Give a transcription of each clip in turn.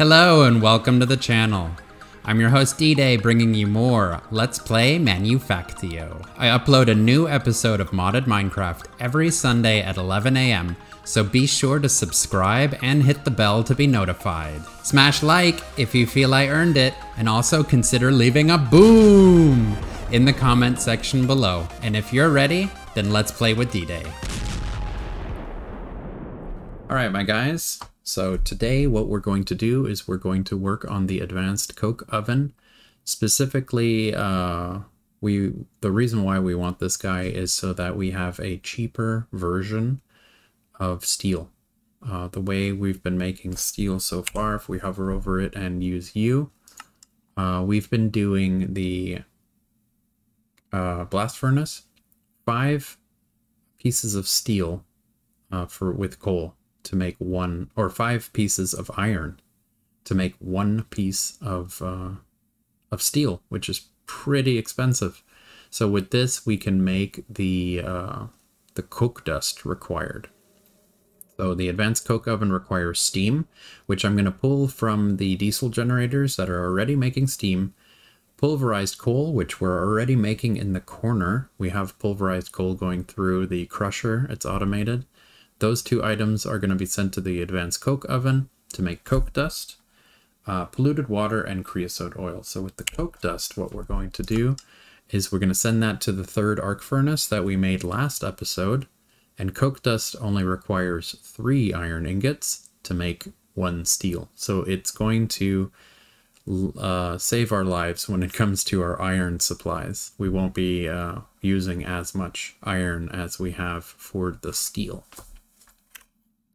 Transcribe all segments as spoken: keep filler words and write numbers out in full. Hello and welcome to the channel. I'm your host D-Day, bringing you more Let's Play Manufactio. I upload a new episode of Modded Minecraft every Sunday at eleven a m, so be sure to subscribe and hit the bell to be notified. Smash like if you feel I earned it, and also consider leaving a boom in the comment section below. And if you're ready, then let's play with D-Day. All right, my guys. So today what we're going to do is we're going to work on the advanced coke oven. Specifically, uh, we the reason why we want this guy is so that we have a cheaper version of steel. Uh, the way we've been making steel so far, if we hover over it and use U, uh, we've been doing the uh, blast furnace, five pieces of steel uh, for with coal. To make one, or five pieces of iron to make one piece of uh, of steel, which is pretty expensive. So with this, we can make the uh, the coke dust required. So the advanced coke oven requires steam, which I'm going to pull from the diesel generators that are already making steam. Pulverized coal, which we're already making in the corner. We have pulverized coal going through the crusher. It's automated. Those two items are going to be sent to the advanced coke oven to make coke dust, uh, polluted water, and creosote oil. So with the coke dust, what we're going to do is we're going to send that to the third arc furnace that we made last episode. And coke dust only requires three iron ingots to make one steel. So it's going to uh, save our lives when it comes to our iron supplies. We won't be uh, using as much iron as we have for the steel.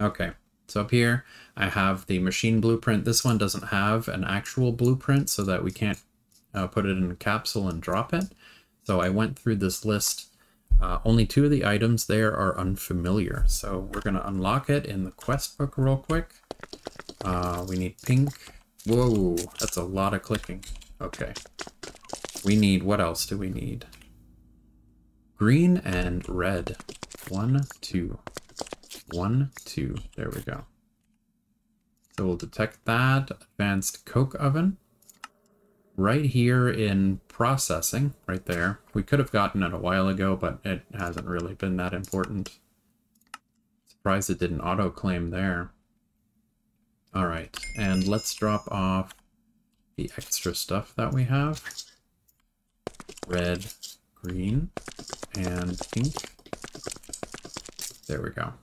Okay, so up here I have the machine blueprint. This one doesn't have an actual blueprint so that we can't uh, put it in a capsule and drop it. So I went through this list. Uh, only two of the items there are unfamiliar. So we're going to unlock it in the quest book real quick. Uh, we need pink. Whoa, that's a lot of clicking. Okay. We need, what else do we need? Green and red. One, two. One, two, there we go. So we'll detect that. Advanced coke oven. Right here in processing, right there. We could have gotten it a while ago, but it hasn't really been that important. Surprised it didn't auto-claim there. All right, and let's drop off the extra stuff that we have. Red, green, and pink. There we go.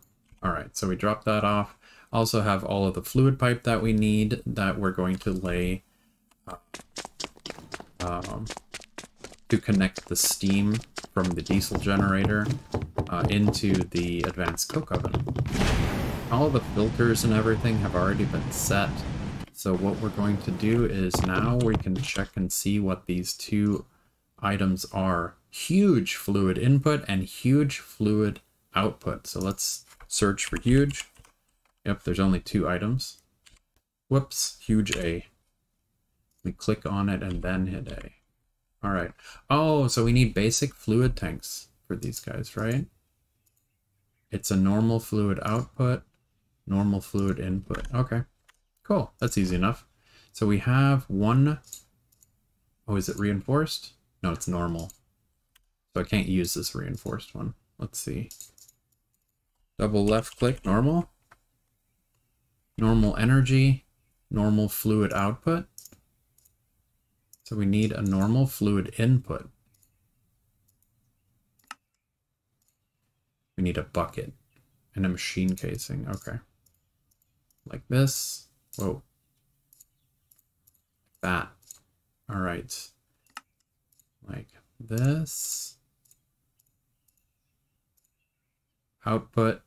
All right, so we drop that off. Also have all of the fluid pipe that we need that we're going to lay up, um, to connect the steam from the diesel generator uh, into the advanced coke oven. All the filters and everything have already been set. So what we're going to do is now we can check and see what these two items are. Huge fluid input and huge fluid output. So let's search for huge. Yep, there's only two items. Whoops, huge A. Let me click on it and then hit A. All right. Oh, so we need basic fluid tanks for these guys, right? It's a normal fluid output, normal fluid input. Okay, cool. That's easy enough. So we have one. Oh, is it reinforced? No, it's normal. So I can't use this reinforced one. Let's see. Double left click, normal, normal energy, normal fluid output. So we need a normal fluid input. We need a bucket and a machine casing. Okay. Like this. Whoa. Like that. All right. Like this. Output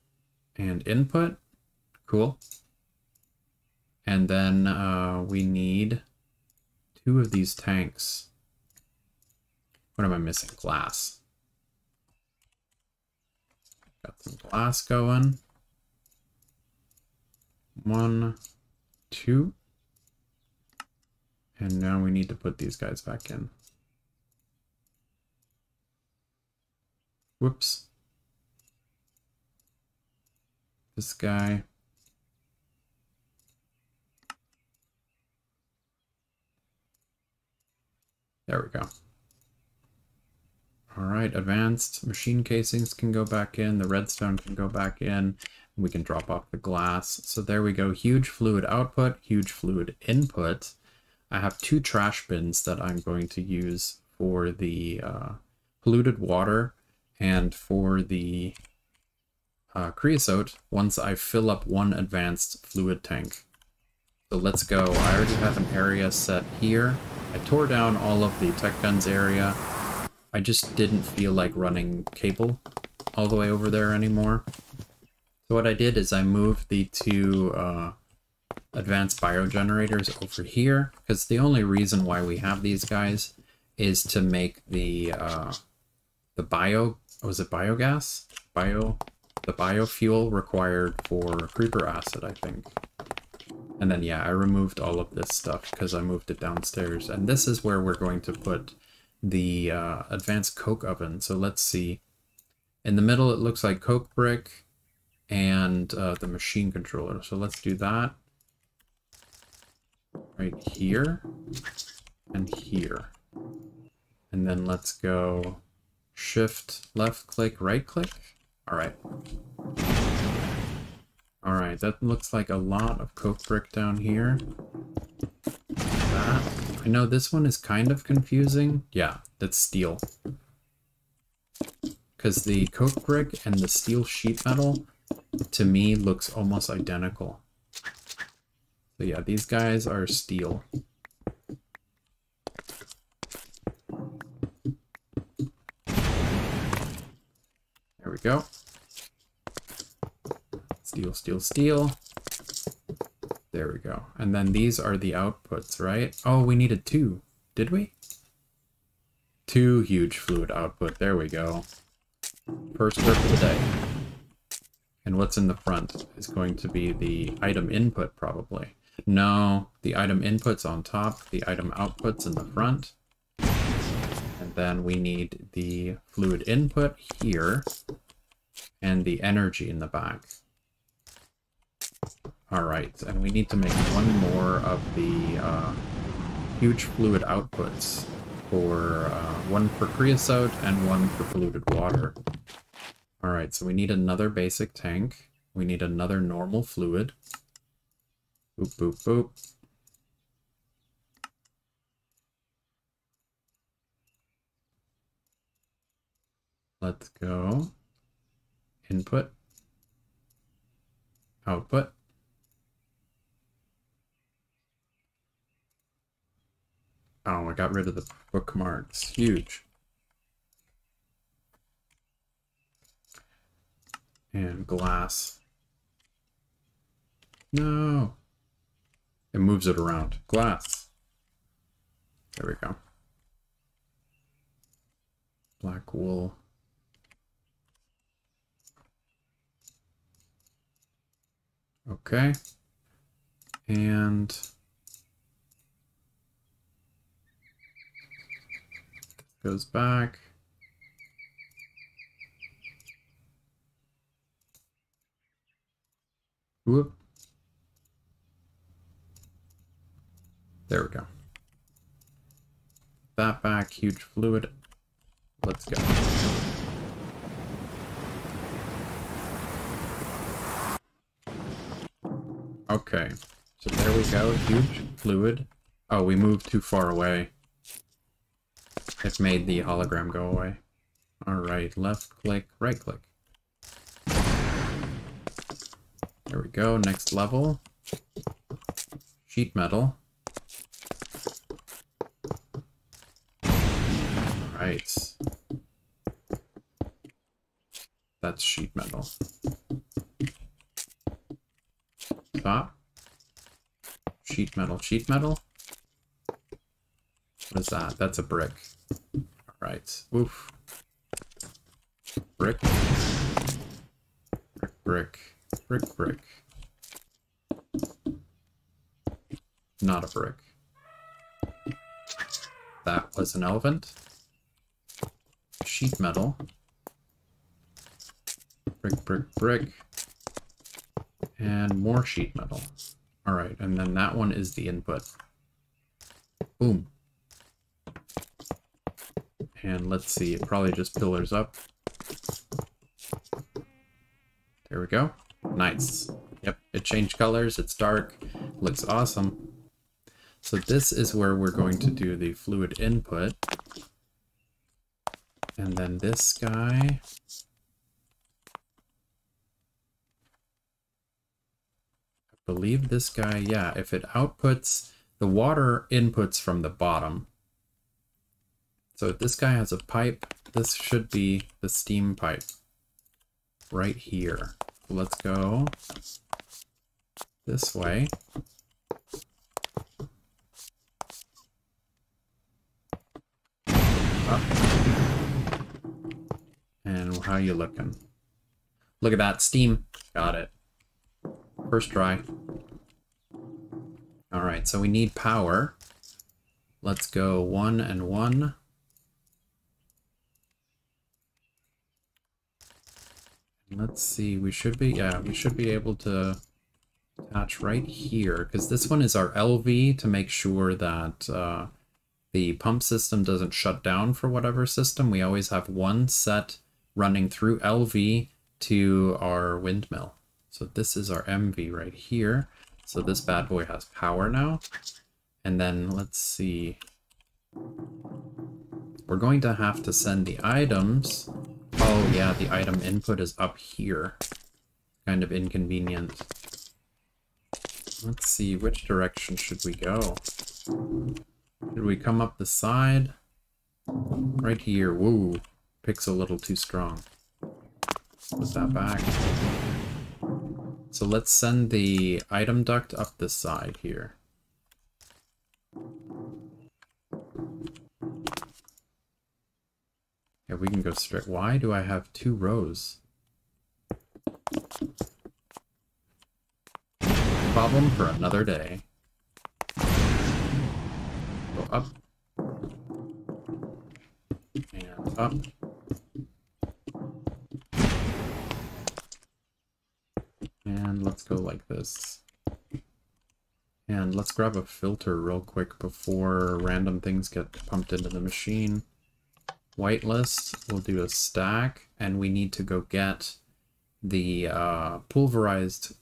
and input. Cool. And then uh, we need two of these tanks. What am I missing? Glass. Got some glass going. One, two. And now we need to put these guys back in. Whoops. This guy. There we go. All right, advanced machine casings can go back in, the redstone can go back in, and we can drop off the glass. So there we go, huge fluid output, huge fluid input. I have two trash bins that I'm going to use for the uh, polluted water and for the uh, creosote once I fill up one advanced fluid tank. So let's go. I already have an area set here. I tore down all of the tech guns area. I just didn't feel like running cable all the way over there anymore. So what I did is I moved the two uh, advanced biogenerators over here, because the only reason why we have these guys is to make the uh, the bio was it biogas bio the biofuel required for creeper acid, I think. And then yeah, I removed all of this stuff because I moved it downstairs, and this is where we're going to put the uh, advanced coke oven. So let's see, in the middle it looks like coke brick and uh, the machine controller. So let's do that right here and here, and then let's go shift left click right click. All right, all right, that looks like a lot of coke brick down here. That. I know this one is kind of confusing. Yeah, that's steel, because the coke brick and the steel sheet metal to me looks almost identical. So yeah, these guys are steel. There we go. Steel, steel, steel. There we go. And then these are the outputs, right? Oh, we needed two. Did we? Two huge fluid output. There we go. First clip of the day. And what's in the front is going to be the item input, probably. No, the item input's on top, the item output's in the front. And then we need the fluid input here and the energy in the back. All right, and we need to make one more of the uh, huge fluid outputs, for uh, one for creosote and one for polluted water. All right, so we need another basic tank. We need another normal fluid. Boop, boop, boop. Let's go. Input. Output. Oh, I got rid of the bookmarks. Huge. And glass. No. It moves it around. Glass. There we go. Black wool. Okay. And goes back. Whoop. There we go. That back, huge fluid. Let's go. Okay, so there we go, huge fluid. Oh, we moved too far away. It made the hologram go away. All right, left click, right click. There we go, next level. Sheet metal. All right. That's sheet metal. Stop. Sheet metal, sheet metal. What is that? That's a brick. Alright. Oof. Brick. Brick, brick. Brick, brick. Not a brick. That was an elephant. Sheet metal. Brick, brick, brick. And more sheet metal. Alright, and then that one is the input. Boom. and let's see, it probably just pillars up. There we go. Nice. Yep, it changed colors, it's dark, looks awesome. So this is where we're going to do the fluid input. And then this guy... I believe this guy, yeah, if it outputs, the water inputs from the bottom. So if this guy has a pipe, this should be the steam pipe right here. Let's go this way. Oh. And how you looking? Look at that, steam. Got it. First try. All right, so we need power. Let's go one and one. Let's see, we should be, yeah, we should be able to attach right here, because this one is our L V to make sure that uh, the pump system doesn't shut down for whatever system. We always have one set running through L V to our windmill. So this is our M V right here. So this bad boy has power now. And then let's see. We're going to have to send the items. Oh yeah, the item input is up here. Kind of inconvenient. Let's see, which direction should we go? Should we come up the side? Right here, woo. Pick's a little too strong. Put that back. So let's send the item duct up this side here. Yeah, we can go straight. Why do I have two rows? Problem for another day. Go up. And up. And let's go like this. And let's grab a filter real quick before random things get pumped into the machine. Whitelist, we'll do a stack, and we need to go get the uh, pulverized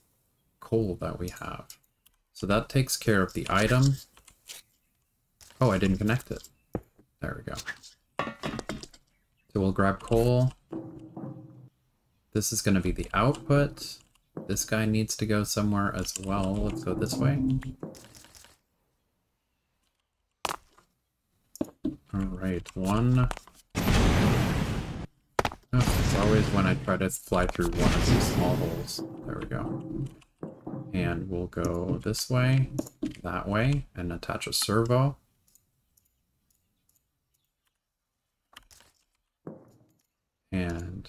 coal that we have. So that takes care of the item. Oh, I didn't connect it. There we go. So we'll grab coal. This is going to be the output. This guy needs to go somewhere as well. Let's go this way. Alright, one... Oh, it's always when I try to fly through one of these small holes. There we go. And we'll go this way, that way, and attach a servo. And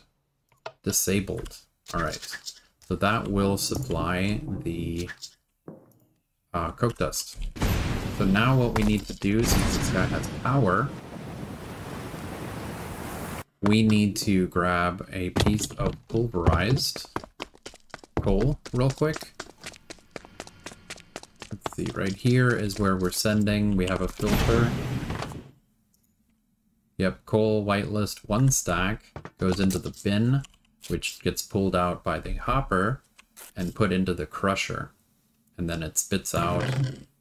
disabled. Alright, so that will supply the uh, coke dust. So now what we need to do, since this guy has power, we need to grab a piece of pulverized coal real quick. Let's see, right here is where we're sending. We have a filter. Yep, coal, whitelist, one stack goes into the bin, which gets pulled out by the hopper and put into the crusher. And then it spits out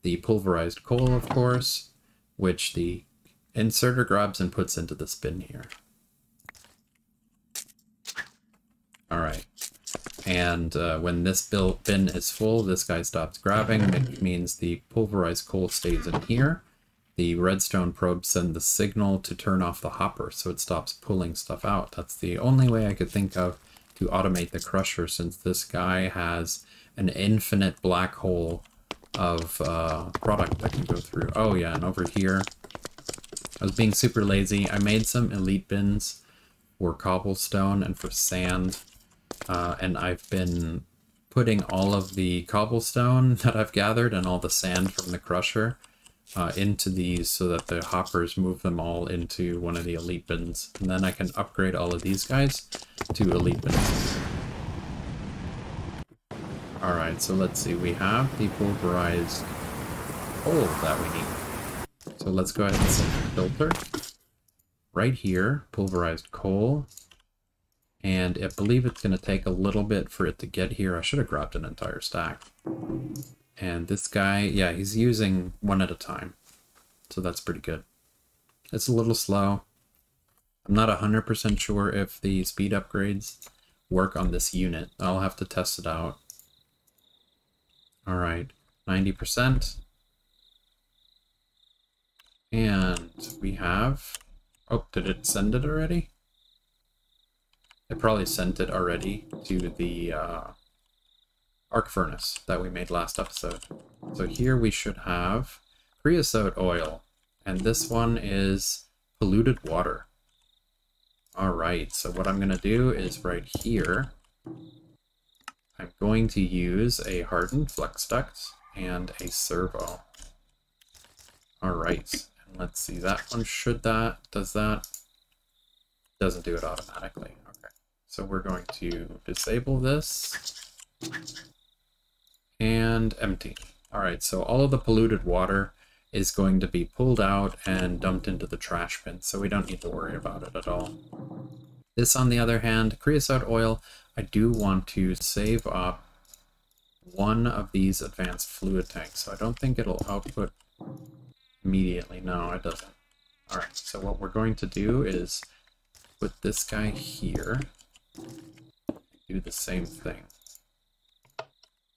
the pulverized coal, of course, which the inserter grabs and puts into this bin here. All right, and uh, when this bin is full, this guy stops grabbing, which means the pulverized coal stays in here. The redstone probes send the signal to turn off the hopper, so it stops pulling stuff out. That's the only way I could think of to automate the crusher, since this guy has an infinite black hole of uh, product that can go through. Oh yeah, and over here, I was being super lazy. I made some elite bins for cobblestone and for sand, uh, and I've been putting all of the cobblestone that I've gathered and all the sand from the crusher uh, into these so that the hoppers move them all into one of the elite bins. And then I can upgrade all of these guys to elite bins. Alright, so let's see, we have the pulverized coal that we need. So let's go ahead and set the filter. right here, pulverized coal. And I believe it's going to take a little bit for it to get here. I should have grabbed an entire stack. And this guy, yeah, he's using one at a time. So that's pretty good. It's a little slow. I'm not one hundred percent sure if the speed upgrades work on this unit. I'll have to test it out. All right, ninety percent. And we have... Oh, did it send it already? It probably sent it already to the uh, arc furnace that we made last episode. So here we should have creosote oil, and this one is polluted water. All right, so what I'm going to do is right here, I'm going to use a hardened flux duct and a servo. All right, and let's see, that one should that, does that, doesn't do it automatically. So we're going to disable this and empty. All right, so all of the polluted water is going to be pulled out and dumped into the trash bin, so we don't need to worry about it at all. This, on the other hand, creosote oil, I do want to save up one of these advanced fluid tanks, so I don't think it'll output immediately. No, it doesn't. All right, so what we're going to do is put this guy here. Do the same thing.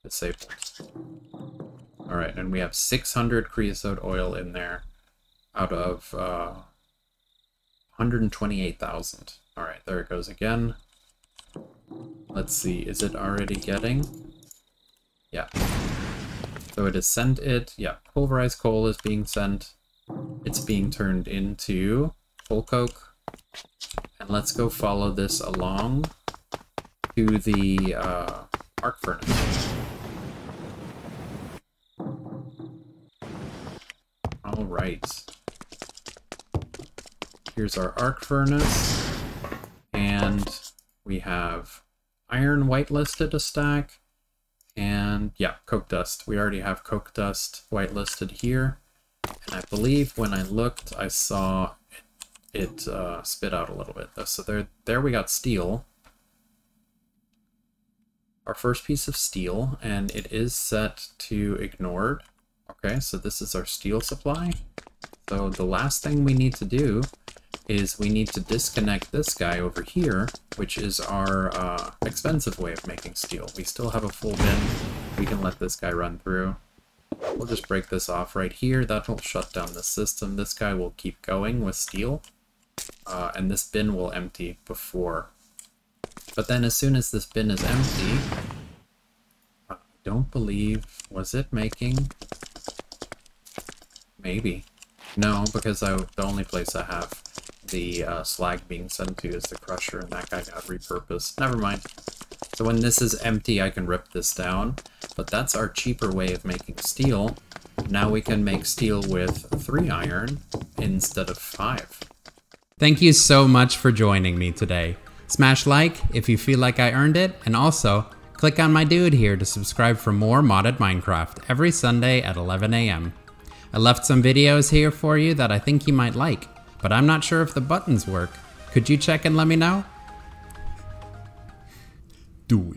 Disable. All right, and we have six hundred creosote oil in there out of uh, one hundred twenty-eight thousand. All right, there it goes again. Let's see, is it already getting? Yeah. So it is sent it. Yeah, pulverized coal is being sent. It's being turned into full coke. And let's go follow this along to the uh, arc furnace. All right. Here's our arc furnace. And we have iron whitelisted a stack. And yeah, coke dust. We already have coke dust whitelisted here. And I believe when I looked, I saw... It uh, spit out a little bit though. So there, there we got steel. Our first piece of steel, and it is set to ignored. Okay, so this is our steel supply. So the last thing we need to do is we need to disconnect this guy over here, which is our uh, expensive way of making steel. We still have a full bin. We can let this guy run through. We'll just break this off right here. That'll shut down the system. This guy will keep going with steel. Uh, and this bin will empty before. But then as soon as this bin is empty, I don't believe, was it making? Maybe. No, because I, the only place I have the uh, slag being sent to is the crusher, and that guy got repurposed. Never mind. So when this is empty, I can rip this down. But that's our cheaper way of making steel. Now we can make steel with three iron instead of five. Thank you so much for joining me today. Smash like if you feel like I earned it, and also click on my dude here to subscribe for more Modded Minecraft every Sunday at eleven A M I left some videos here for you that I think you might like, but I'm not sure if the buttons work. Could you check and let me know? Do it.